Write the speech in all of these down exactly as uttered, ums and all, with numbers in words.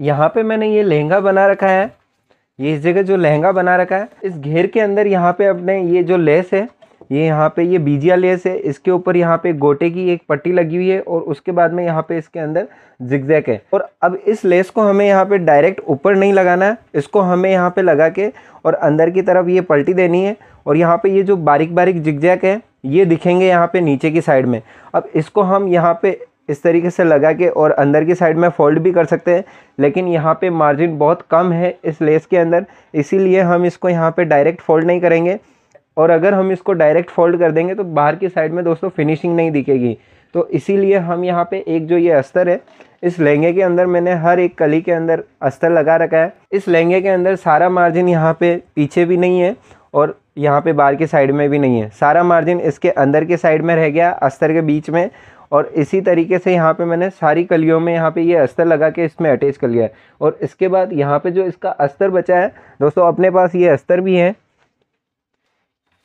यहाँ पे मैंने ये लहंगा बना रखा है, ये इस जगह जो लहंगा बना रखा है इस घेर के अंदर यहाँ पे अपने ये जो लेस है ये यहाँ पे ये बीजिया लेस है, इसके ऊपर यहाँ पे गोटे की एक पट्टी लगी हुई है और उसके बाद में यहाँ पे इसके अंदर जिगजैग है। और अब इस लेस को हमें यहाँ पे डायरेक्ट ऊपर नहीं लगाना है, इसको हमें यहाँ पे लगा के और अंदर की तरफ ये पलटी देनी है। और यहाँ पे ये जो बारीक बारीक जिगजैग है ये दिखेंगे यहाँ पे नीचे की साइड में। अब इसको हम यहाँ पे इस तरीके से लगा के और अंदर की साइड में फोल्ड भी कर सकते हैं, लेकिन यहाँ पे मार्जिन बहुत कम है इस लेस के अंदर, इसीलिए हम इसको यहाँ पे डायरेक्ट फोल्ड नहीं करेंगे। और अगर हम इसको डायरेक्ट फोल्ड कर देंगे तो बाहर की साइड में दोस्तों फिनिशिंग नहीं दिखेगी। तो इसीलिए हम यहाँ पे एक जो ये अस्तर है इस लहंगे के अंदर मैंने हर एक कली के अंदर अस्तर लगा रखा है। इस लहंगे के अंदर सारा मार्जिन यहाँ पे पीछे भी नहीं है और यहाँ पे बाहर की साइड में भी नहीं है, सारा मार्जिन इसके अंदर के साइड में रह गया अस्तर के बीच में। और इसी तरीके से यहाँ पे मैंने सारी कलियों में यहाँ पे ये अस्तर लगा के इसमें अटैच कर लिया है। और इसके बाद यहाँ पे जो इसका अस्तर बचा है दोस्तों, अपने पास ये अस्तर भी है,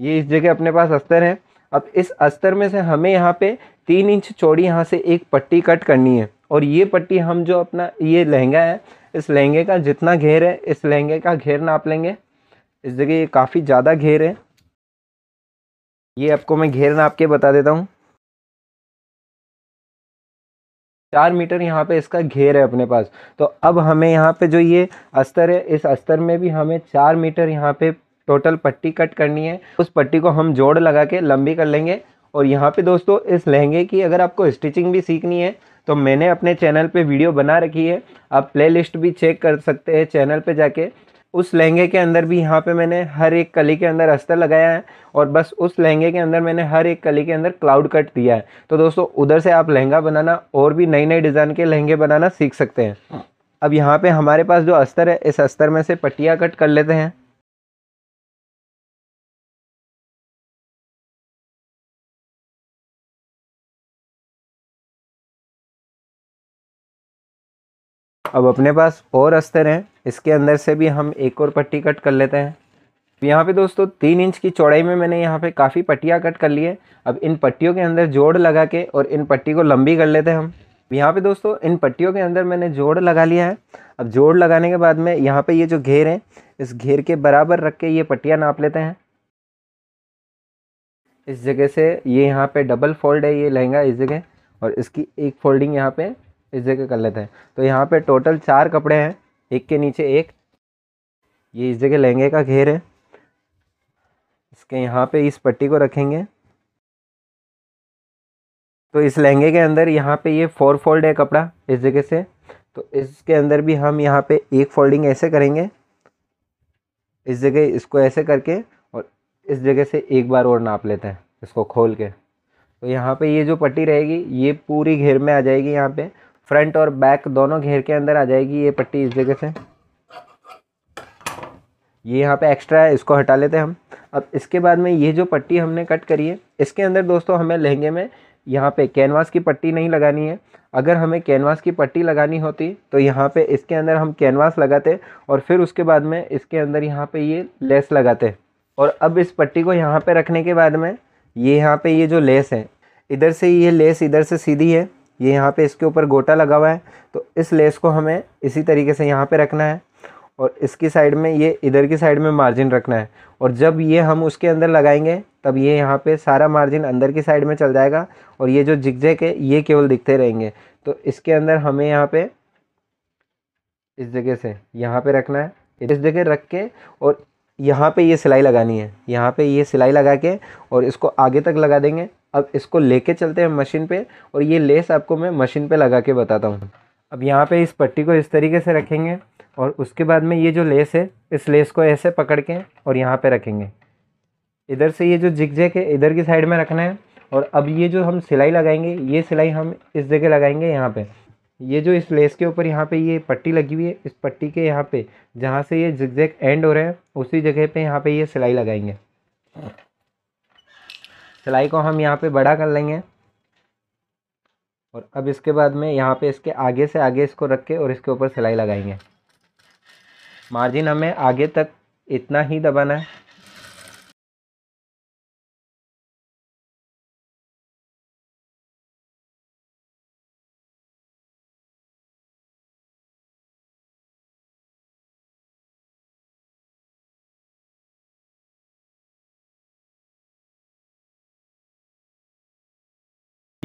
ये इस जगह अपने पास अस्तर है। अब इस अस्तर में से हमें यहाँ पे तीन इंच चौड़ी यहाँ से एक पट्टी कट करनी है। और ये पट्टी हम जो अपना ये लहंगा है इस लहंगे का जितना घेर है इस लहंगे का घेर नाप लेंगे। इस जगह ये काफ़ी ज़्यादा घेर है, ये आपको मैं घेर नाप के बता देता हूँ। चार मीटर यहाँ पे इसका घेर है अपने पास। तो अब हमें यहाँ पे जो ये अस्तर है इस अस्तर में भी हमें चार मीटर यहाँ पे टोटल पट्टी कट करनी है। उस पट्टी को हम जोड़ लगा के लंबी कर लेंगे। और यहाँ पे दोस्तों इस लहंगे की अगर आपको स्टिचिंग भी सीखनी है तो मैंने अपने चैनल पे वीडियो बना रखी है, आप प्लेलिस्ट भी चेक कर सकते हैं चैनल पे जाके। उस लहंगे के अंदर भी यहाँ पे मैंने हर एक कली के अंदर अस्तर लगाया है और बस उस लहंगे के अंदर मैंने हर एक कली के अंदर क्लाउड कट दिया है। तो दोस्तों उधर से आप लहंगा बनाना और भी नई नई डिज़ाइन के लहंगे बनाना सीख सकते हैं। अब यहाँ पे हमारे पास जो अस्तर है इस अस्तर में से पट्टियाँ कट कर लेते हैं। अब अपने पास और अस्तर हैं, इसके अंदर से भी हम एक और पट्टी कट कर लेते हैं। यहाँ पे दोस्तों तीन इंच की चौड़ाई में मैंने यहाँ पे काफ़ी पट्टियाँ कट कर ली है। अब इन पट्टियों के अंदर जोड़ लगा के और इन पट्टी को लंबी कर लेते हैं हम। यहाँ पे दोस्तों इन पट्टियों के अंदर मैंने जोड़ लगा लिया है। अब जोड़ लगाने के बाद में यहाँ पर ये जो घेर है इस घेर के बराबर रख के ये पट्टियाँ नाप लेते हैं। इस जगह से ये यहाँ पर डबल फोल्ड है ये लहंगा इस जगह, और इसकी एक फोल्डिंग यहाँ पर इस जगह कर लेते हैं। तो यहाँ पे टोटल चार कपड़े हैं, एक के नीचे एक। ये इस जगह लहंगे का घेर है, इसके यहाँ पे इस पट्टी को रखेंगे। तो इस लहंगे के अंदर यहाँ पे ये फोर फोल्ड है कपड़ा इस जगह से, तो इसके अंदर भी हम यहाँ पे एक फोल्डिंग ऐसे करेंगे इस जगह, इसको ऐसे करके और इस जगह से एक बार और नाप लेते हैं इसको खोल के। तो यहाँ पे ये जो पट्टी रहेगी ये पूरी घेर में आ जाएगी, यहाँ पे फ्रंट और बैक दोनों घेर के अंदर आ जाएगी ये पट्टी इस जगह से। ये यहाँ पे एक्स्ट्रा है इसको हटा लेते हैं हम। अब इसके बाद में ये जो पट्टी हमने कट करी है इसके अंदर दोस्तों हमें लहंगे में यहाँ पे कैनवास की पट्टी नहीं लगानी है। अगर हमें कैनवास की पट्टी लगानी होती तो यहाँ पे इसके अंदर हम कैनवास लगाते और फिर उसके बाद में इसके अंदर यहाँ पे ये लेस लगाते। और अब इस पट्टी को यहाँ पे रखने के बाद में ये यहाँ पे ये जो लेस है इधर से ये लेस इधर से सीधी है, ये यहाँ पे इसके ऊपर गोटा लगा हुआ है, तो इस लेस को हमें इसी तरीके से यहाँ पे रखना है। और इसकी साइड में ये इधर की साइड में मार्जिन रखना है। और जब ये हम उसके अंदर लगाएंगे तब ये यहाँ पे सारा मार्जिन अंदर की साइड में चल जाएगा और ये जो जिगजैग है ये केवल दिखते रहेंगे। तो इसके अंदर हमें यहाँ पे इस जगह से यहाँ पे रखना है, इस जगह रख के और यहाँ पे ये सिलाई लगानी है। यहाँ पे ये सिलाई लगा के और इसको आगे तक लगा देंगे। अब इसको लेके चलते हैं मशीन पे और ये लेस आपको मैं मशीन पे लगा के बताता हूँ। अब यहाँ पे इस पट्टी को इस तरीके से रखेंगे और उसके बाद में ये जो लेस है इस लेस को ऐसे पकड़ के और यहाँ पे रखेंगे। इधर से ये जो जिगजैग है इधर की साइड में रखना है। और अब ये जो हम सिलाई लगाएंगे ये सिलाई हम इस जगह लगाएंगे यहाँ पर। ये जो इस लेस के ऊपर यहाँ पे ये पट्टी लगी हुई है इस पट्टी के यहाँ पे जहाँ से ये जिगजैग एंड हो रहे हैं उसी जगह पे यहाँ पे ये सिलाई लगाएंगे। सिलाई को हम यहाँ पे बड़ा कर लेंगे। और अब इसके बाद में यहाँ पे इसके आगे से आगे इसको रख के और इसके ऊपर सिलाई लगाएंगे। मार्जिन हमें आगे तक इतना ही दबाना है।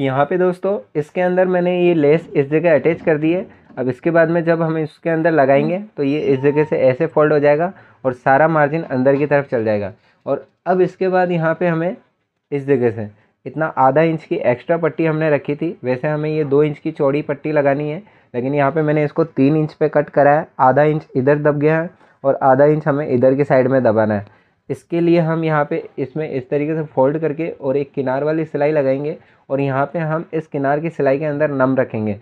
यहाँ पे दोस्तों इसके अंदर मैंने ये लेस इस जगह अटैच कर दी है। अब इसके बाद में जब हम इसके अंदर लगाएंगे तो ये इस जगह से ऐसे फोल्ड हो जाएगा और सारा मार्जिन अंदर की तरफ चल जाएगा। और अब इसके बाद यहाँ पे हमें इस जगह से इतना आधा इंच की एक्स्ट्रा पट्टी हमने रखी थी। वैसे हमें ये दो इंच की चौड़ी पट्टी लगानी है, लेकिन यहाँ पे मैंने इसको तीन इंच पे कट करा है। आधा इंच इधर दब गया है और आधा इंच हमें इधर के साइड में दबाना है। इसके लिए हम यहाँ पे इसमें इस तरीके से फोल्ड करके और एक किनार वाली सिलाई लगाएंगे और यहाँ पे हम इस किनार की सिलाई के अंदर नम रखेंगे।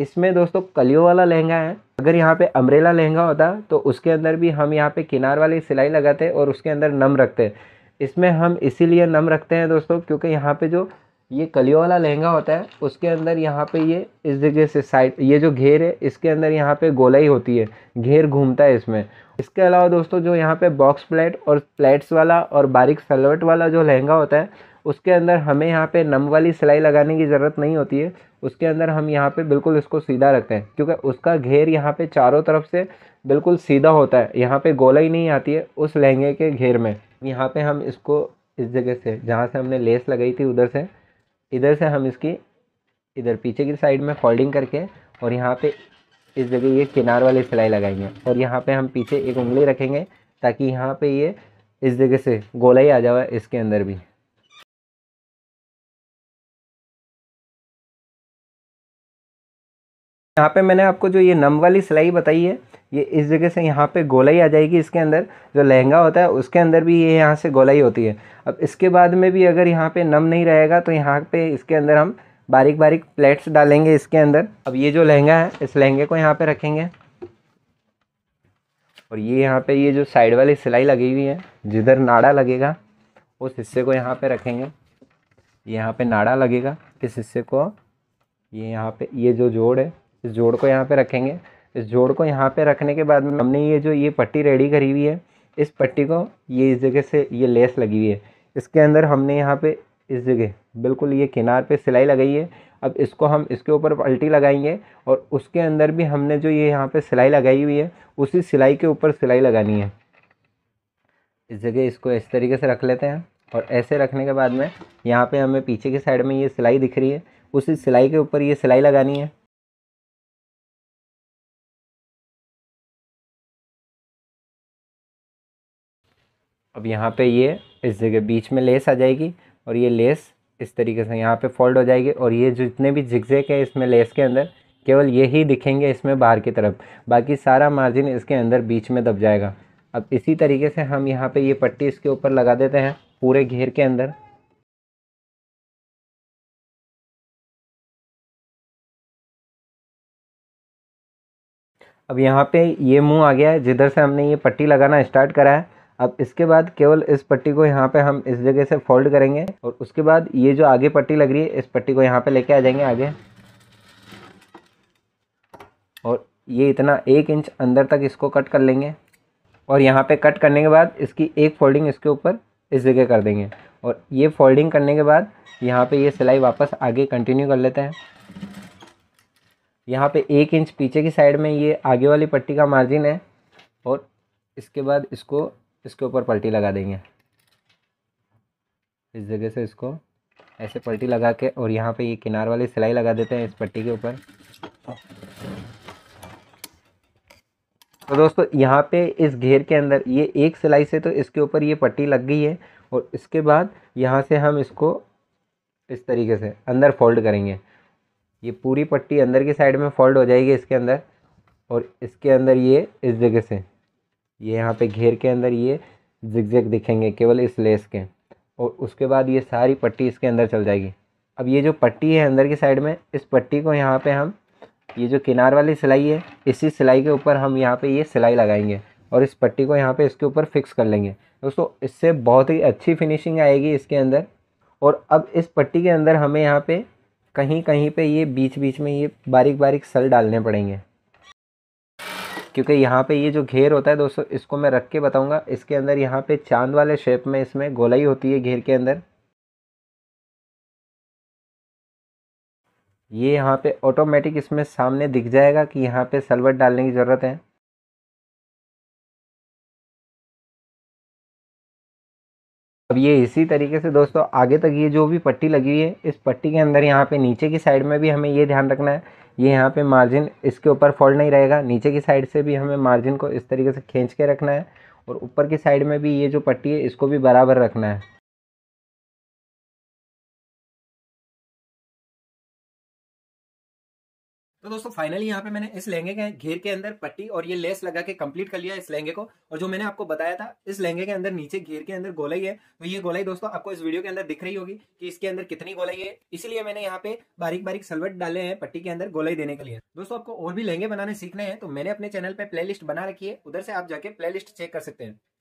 इसमें दोस्तों कलियों वाला लहंगा है, अगर यहाँ पे अम्ब्रेला लहंगा होता तो उसके अंदर भी हम यहाँ पे किनार वाली सिलाई लगाते और उसके अंदर नम रखते। इसमें हम इसीलिए नम रखते हैं दोस्तों क्योंकि यहाँ पे जो ये कलियों वाला लहंगा होता है उसके अंदर यहाँ पे ये इस जगह से साइड ये जो घेर है इसके अंदर यहाँ पे गोलाई होती है, घेर घूमता है इसमें। इसके अलावा दोस्तों जो यहाँ पे बॉक्स प्लेट और प्लेट्स वाला और बारीक सलवट वाला जो लहंगा होता है उसके अंदर हमें यहाँ पे नम वाली सिलाई लगाने की ज़रूरत नहीं होती है। उसके अंदर हम यहाँ पे बिल्कुल इसको सीधा रखते हैं क्योंकि उसका घेर यहाँ पे चारों तरफ से बिल्कुल सीधा होता है, यहाँ पे गोलाई नहीं आती है उस लहंगे के घेर में। यहाँ पे हम इसको इस जगह से जहाँ से हमने लेस लगाई थी उधर से इधर से हम इसकी इधर पीछे की साइड में फोल्डिंग करके और यहाँ पे इस जगह ये किनार वाली सिलाई लगाएंगे और यहाँ पे हम पीछे एक उंगली रखेंगे ताकि यहाँ पे ये इस जगह से गोलाई आ जाए इसके अंदर भी। यहाँ पे मैंने आपको जो ये नम वाली सिलाई बताई है ये इस जगह से यहाँ पे गोलाई आ जाएगी इसके अंदर। जो लहंगा होता है उसके अंदर भी ये यहाँ से गोलाई होती है। अब इसके बाद में भी अगर यहाँ पे नम नहीं रहेगा तो यहाँ पे इसके अंदर हम बारीक बारीक प्लेट्स डालेंगे इसके अंदर। अब ये जो लहंगा है इस लहंगे को यहाँ पे रखेंगे और ये यहाँ पे ये जो साइड वाली सिलाई लगी हुई है जिधर नाड़ा लगेगा उस हिस्से को यहाँ पे रखेंगे। यहाँ पे नाड़ा लगेगा इस हिस्से को, ये यहाँ पे ये जो जोड़ है इस जोड़ को यहाँ पे रखेंगे। इस जोड़ को यहाँ पे रखने के बाद में हमने ये जो ये पट्टी रेडी करी हुई है इस पट्टी को ये इस जगह से ये लेस लगी हुई है इसके अंदर हमने यहाँ पे इस जगह बिल्कुल ये किनार पे सिलाई लगाई है। अब इसको हम इसके ऊपर पलटी लगाएंगे और उसके अंदर भी हमने जो ये यहाँ पे सिलाई लगाई हुई है उसी सिलाई के ऊपर सिलाई लगानी है। इस जगह इसको इस तरीके से रख लेते हैं और ऐसे रखने के बाद में यहाँ पे हमें पीछे की साइड में ये सिलाई दिख रही है उसी सिलाई के ऊपर ये सिलाई लगानी है। अब यहाँ पे ये इस जगह बीच में लेस आ जाएगी और ये लेस इस तरीके से यहाँ पे फोल्ड हो जाएगी और ये जितने भी जिगजैग है इसमें लेस के अंदर केवल ये ही दिखेंगे इसमें बाहर की तरफ, बाकी सारा मार्जिन इसके अंदर बीच में दब जाएगा। अब इसी तरीके से हम यहाँ पे ये पट्टी इसके ऊपर लगा देते हैं पूरे घेर के अंदर। अब यहाँ पे ये मुँह आ गया है जिधर से हमने ये पट्टी लगाना स्टार्ट करा है। अब इसके बाद केवल इस पट्टी को यहाँ पे हम इस जगह से फोल्ड करेंगे और उसके बाद ये जो आगे पट्टी लग रही है इस पट्टी को यहाँ पे लेके आ जाएंगे आगे और ये इतना एक इंच अंदर तक इसको कट कर लेंगे। और यहाँ पे कट करने के बाद इसकी एक फोल्डिंग इसके ऊपर इस जगह कर देंगे और ये फोल्डिंग करने के बाद यहाँ पर ये सिलाई वापस आगे कंटिन्यू कर लेते हैं। यहाँ पर एक इंच पीछे की साइड में ये आगे वाली पट्टी का मार्जिन है और इसके बाद इसको इसके ऊपर पलटी लगा देंगे। इस जगह से इसको ऐसे पलटी लगा के और यहाँ पे ये किनार वाली सिलाई लगा देते हैं इस पट्टी के ऊपर। तो दोस्तों यहाँ पे इस घेर के अंदर ये एक सिलाई से तो इसके ऊपर ये पट्टी लग गई है और इसके बाद यहाँ से हम इसको इस तरीके से अंदर फोल्ड करेंगे। ये पूरी पट्टी अंदर की साइड में फोल्ड हो जाएगी इसके अंदर और इसके अंदर ये इस जगह से ये यहाँ पे घेर के अंदर ये जिगजैग दिखेंगे केवल इस लेस के और उसके बाद ये सारी पट्टी इसके अंदर चल जाएगी। अब ये जो पट्टी है अंदर की साइड में इस पट्टी को यहाँ पे हम ये जो किनार वाली सिलाई है इसी सिलाई के ऊपर हम यहाँ पे ये सिलाई लगाएंगे और इस पट्टी को यहाँ पे इसके ऊपर फिक्स कर लेंगे। दोस्तों इससे बहुत ही अच्छी फिनिशिंग आएगी इसके अंदर। और अब इस पट्टी के अंदर हमें यहाँ पर कहीं कहीं पर ये बीच बीच में ये बारीक बारीक सल डालने पड़ेंगे क्योंकि यहाँ पे ये जो घेर होता है दोस्तों इसको मैं रख के बताऊँगा। इसके अंदर यहाँ पे चांद वाले शेप में इसमें गोलाई होती है घेर के अंदर। ये यहाँ पे ऑटोमेटिक इसमें सामने दिख जाएगा कि यहाँ पे सलवट डालने की ज़रूरत है। अब ये इसी तरीके से दोस्तों आगे तक ये जो भी पट्टी लगी हुई है, इस पट्टी के अंदर यहाँ पे नीचे की साइड में भी हमें ये ध्यान रखना है, ये यहाँ पे मार्जिन इसके ऊपर फोल्ड नहीं रहेगा। नीचे की साइड से भी हमें मार्जिन को इस तरीके से खींच के रखना है और ऊपर की साइड में भी ये जो पट्टी है इसको भी बराबर रखना है। तो दोस्तों फाइनली यहाँ पे मैंने इस लहंगे के घेर के अंदर पट्टी और ये लेस लगा के कंप्लीट कर लिया इस लहंगे को। और जो मैंने आपको बताया था इस लहंगे के अंदर नीचे घेर के अंदर गोलाई है, तो ये गोलाई दोस्तों आपको इस वीडियो के अंदर दिख रही होगी कि इसके अंदर कितनी गोलाई है, इसलिए मैंने यहाँ पे बारीक बारीक सलवट डाले हैं पट्टी के अंदर गोलाई देने के लिए। दोस्तों आपको और भी लहंगे बनाने सीखने हैं तो मैंने अपने चैनल पर प्ले लिस्ट बना रखी है, उधर से आप जाके प्ले लिस्ट चेक कर सकते हैं।